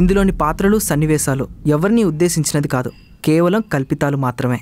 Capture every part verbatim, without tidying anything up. ఇందులోని పాత్రలు సన్నివేశాలు ఎవర్ని ఉద్దేశించినది కాదు, కేవలం కల్పితాలు మాత్రమే.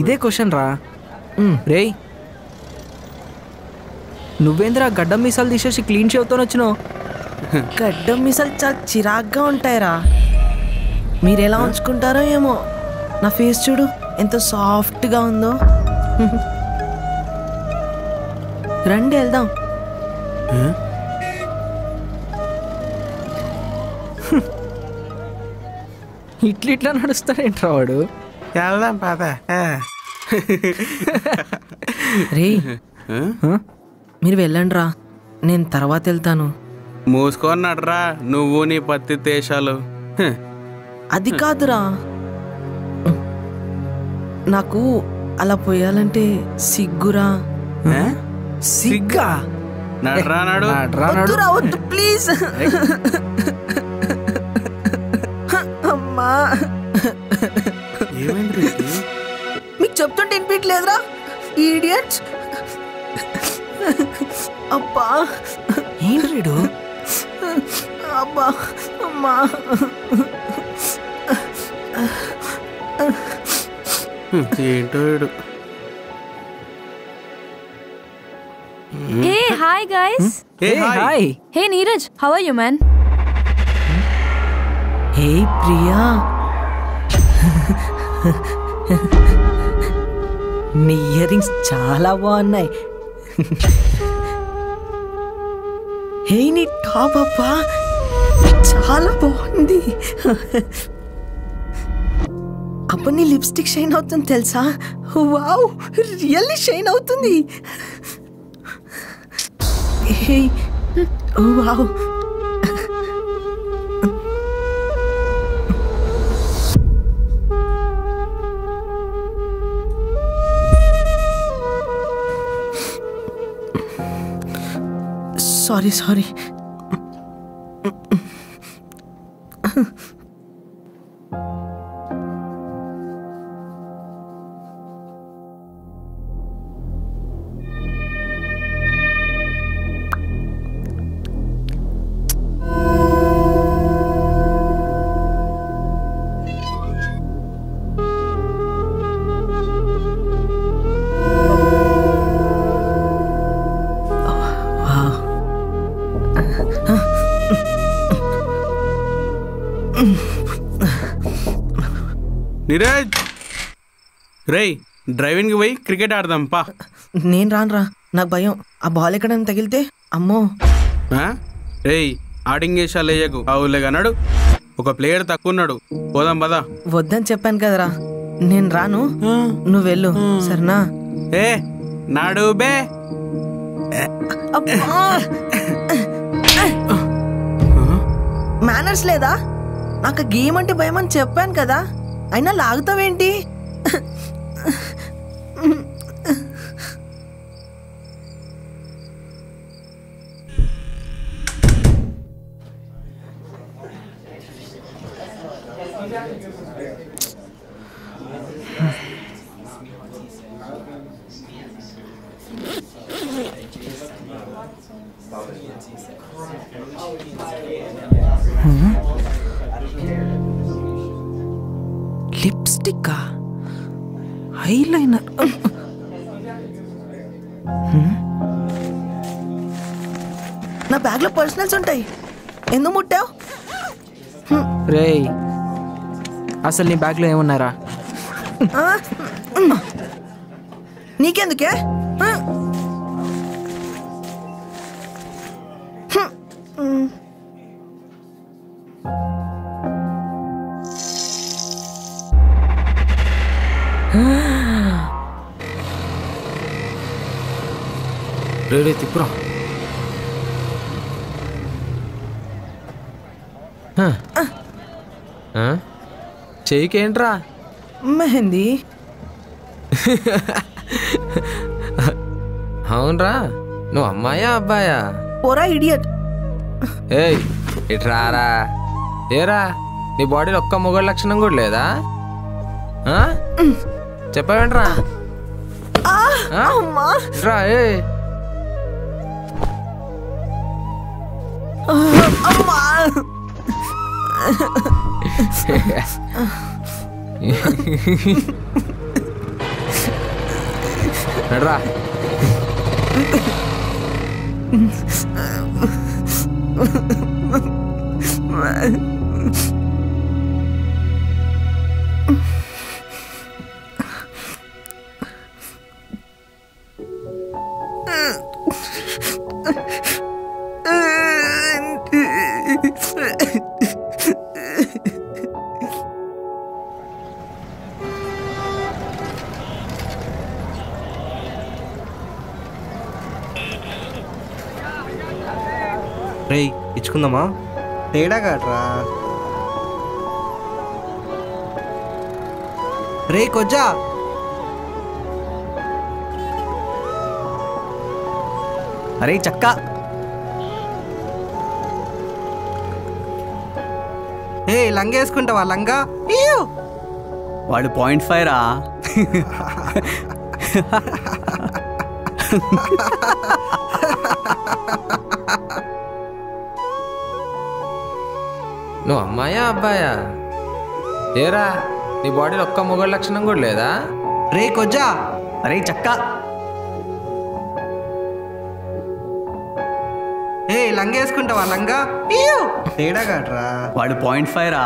ఇదే క్వశ్చన్ రా రే, నువ్వేంద్ర గడ్డం మీసాలు తీసేసి క్లీన్ షేవ్తో వచ్చినావు? గడ్డం మీసాలు చాలా చిరాగ్గా ఉంటాయిరా, మీరు ఎలా ఉంచుకుంటారో ఏమో. నా ఫేస్ చూడు ఎంత సాఫ్ట్గా ఉందో. రండి వెళ్దాం. ఇట్లా ఇట్లా నడుస్తారేంట్రా వాడు. రే మీరు వెళ్ళండి రా, నేను తర్వాత వెళ్తాను. మూసుకొన్నాడ్రా నువ్వు నీ పత్తి దేశాలు. అది కాదురా, నాకు అలా పోయాలంటే సిగ్గురా. సిగ్గా వద్దు ప్లీజ్. అమ్మా మీకు చెప్తుంటే వినిపించలేదురా ఈడియట్స్. అబ్బా ఏంట్రీడు. అబ్బా అమ్మా ఏంటో. Hey hi guys. Hey hi. Hey Neeraj, how are you man? Hey Priya, నీ ఇయర్ రింగ్స్ చాలా బాగున్నాయి. హే నీ టాప్ అబ్బా చాలా బాగుంది. అప్పుడు నీ లిప్స్టిక్ షైన్ అవుతుంది తెలుసా? వావ్, రియల్లీ షైన్ అవుతుంది. Hey wow. Sorry sorry. Neeraj రే, డ్రైవింగ్కి పోయి క్రికెట్ ఆడదాం పా. నేను రానురా, నాకు భయం. ఆ బాల్ ఎక్కడైనా తగిలితే అమ్మో. రే ఆడింగ్ చేసాలు వేయకు, అవులేగన్నాడు. ఒక ప్లేయర్ తక్కువ ఉన్నాడు, పోదాం పదా. వద్దని చెప్పాను కదరా, నేను రాను, నువ్వు వెళ్ళు సరేనా? ఏ నాడు బే. మేనర్స్ లేదా? నాకు గేమ్ అంటే భయం అని చెప్పాను కదా, అయినా లాగుతావేంటి? లిప్స్టిక్ ఐలైనర్ నా బ్యాగ్ లో పర్సనల్స్ ఉంటాయి, ఎందుకు ముట్టావు? రే అసలు నీ బ్యాగ్ లో ఏమున్నారా? నీకెందుకే? रे तिप्रा चेयरा मेहंदी అవునరా నువ్వు అమ్మాయా అబ్బాయా పోరా ఇడియట్ ఏయ్ ఇట్రారా ఏరా నీ బాడీలో ఒక్క మొగ లక్షణం కూడా లేదా ఆ చెప్పవేంట్రా ఆ అమ్మా రా ఏయ్ అమ్మా రా ఇచ్చుకుందామా తేడా కాట్రా రే కొజ్జా అరే చక్క ఏ లంగా వేసుకుంటావా లంగా వాడు పాయింట్ ఫైవ్ రా నువ్వు అమ్మాయా అబ్బాయా ఏరా నీ బాడీలో ఒక్క మొగ లక్షణం కూడా లేదా రే కొజ్జా అరే చక్క ఏ లంగా వేసుకుంటావా లంగా తేడా కాట్రా వాడు పాయింట్ ఫైవ్ రా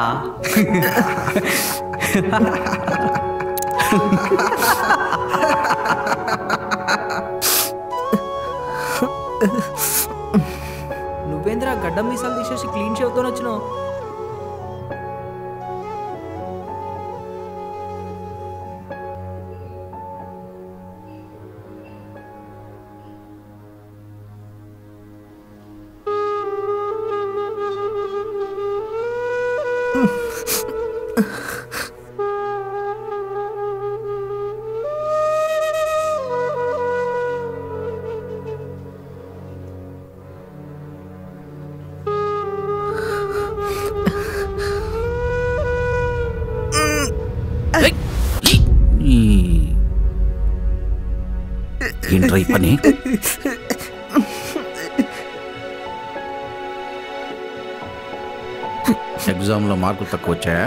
నువ్వేంద్రా గడ్డం మీసాలు తీసేసి క్లీన్ చేస్తూనే వచ్చినావు पनी एग्जाम लो मार्क तक वच्चाया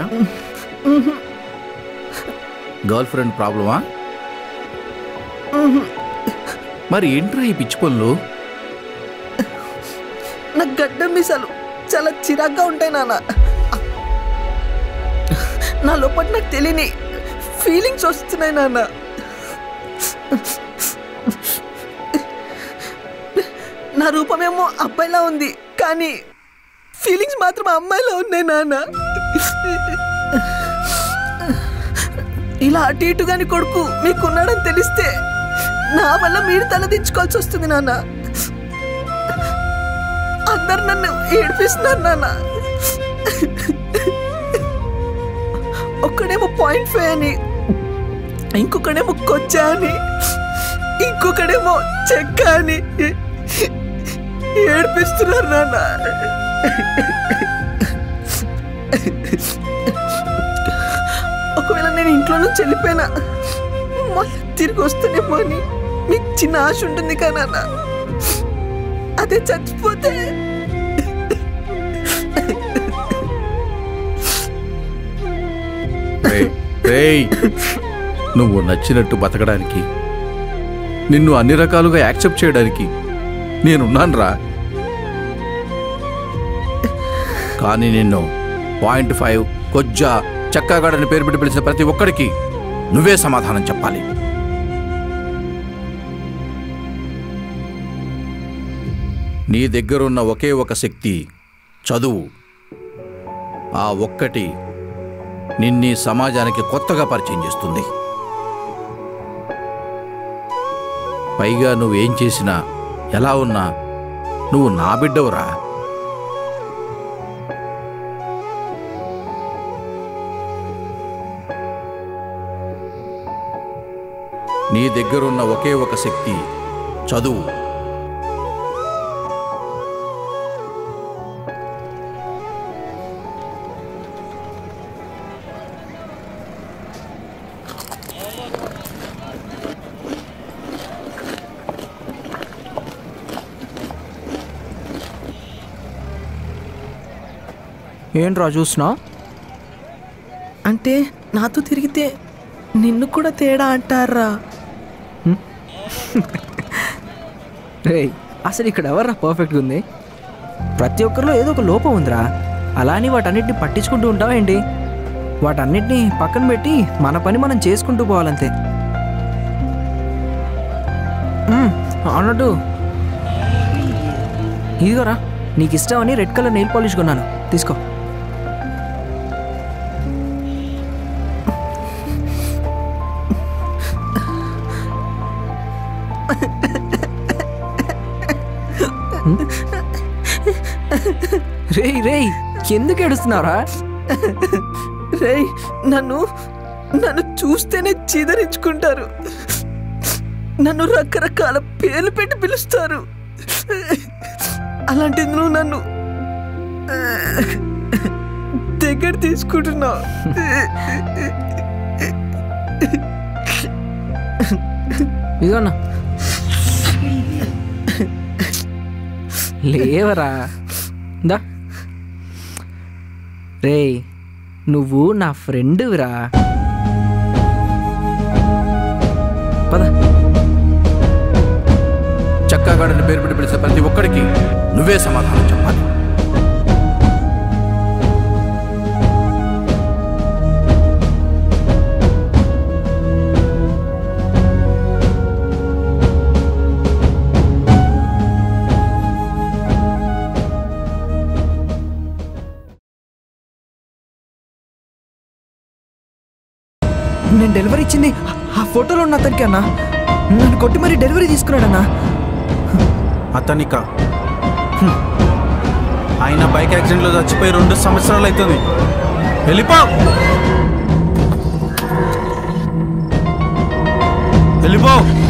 गर्लफ्रेंड प्रॉब्लमा मरी एंट्री पिच्चि पल्लू ना गड्ड मिसालू चला चिराग्गा उंटाई नाना ना लोपट नाकु तेलियनि फीलिंग्स वस्तुन्नायि नाना నా రూపమేమో అబ్బాయిలా ఉంది కానీ ఫీలింగ్స్ మాత్రం అమ్మాయిలా ఉన్నాయి నాన్న ఇలా అటు ఇటు గాని కొడుకు మీకున్నాడని తెలిస్తే నా వల్ల మీరు తలదించుకోవాల్సి వస్తుంది నాన్న అందరు నన్ను ఏడిపిస్తున్నారు నాన్న ఒక్కడేమో పాయింట్ ఫైవ్ అని ఇంకొకడేమో కొచ్చా అని ఇంకొకడేమో చెక్క అని ఏడిపిస్తున్నారు నాన్న ఒకవేళ నేను ఇంట్లో నుంచి వెళ్ళిపోయినా మళ్ళీ తిరిగి వస్తానేమో అని మీకు చిన్న ఆశ ఉంటుంది కదా నాన్న అదే చచ్చిపోతే నువ్వు నచ్చినట్టు బతకడానికి నిన్ను అన్ని రకాలుగా యాక్సెప్ట్ చేయడానికి నేనున్నాను రా కానీ నిన్ను పాయింట్ ఫైవ్ కొజ్జా చక్కగాడని పేరు పెట్టి పిలిచిన ప్రతి ఒక్కడికి నువ్వే సమాధానం చెప్పాలి నీ దగ్గరున్న ఒకే ఒక శక్తి చదువు ఆ ఒక్కటి నిన్నీ సమాజానికి కొత్తగా పరిచయం చేస్తుంది పైగా నువ్వేం చేసినా ఎలా ఉన్నా నువ్వు నా బిడ్డవురా. నీ దగ్గరున్న ఒకే ఒక శక్తి చదువు. ఏంట్రా చూసినా అంటే నాతో తిరిగితే నిన్ను కూడా తేడా అంటారా? రే అసలు ఇక్కడ ఎవర్రా పర్ఫెక్ట్గా ఉంది? ప్రతి ఒక్కరిలో ఏదో ఒక లోపం ఉందిరా. అలానే వాటన్నిటిని పట్టించుకుంటూ ఉంటావా ఏంటి? వాటన్నిటినీ పక్కన పెట్టి మన పని మనం చేసుకుంటూ పోవాలంతే. అన్నట్టు ఇదిగోరా నీకు ఇష్టం అని రెడ్ కలర్ నెయిల్ పాలిష్ కొన్నాను, తీసుకో. రే రే ఎందుకు ఏడుస్తున్నారా? రే నన్ను నన్ను చూస్తేనే చీదరించుకుంటారు, నన్ను రకరకాల పేర్లు పెట్టి పిలుస్తారు. అలాంటిది నువ్వు నన్ను దగ్గర తీసుకుంటున్నావు. ఇదన్నా లేవరా దా. రే నువ్వు నా ఫ్రెండురా, పద. చక్కాగాడిని పేరు పెట్టి పిలిచే ప్రతి ఒక్కడికి నువ్వే సమాధానం చెప్పాలి. నేను డెలివరీ ఇచ్చింది ఆ ఫోటోలో ఉన్న అతనికి అన్నా, నన్ను కొట్టి మరీ డెలివరీ తీసుకున్నాడన్నా అతనిక. ఆయన బైక్ యాక్సిడెంట్లో చచ్చిపోయి రెండు సంవత్సరాలు అవుతుంది. వెళ్ళిపో వెళ్ళిపో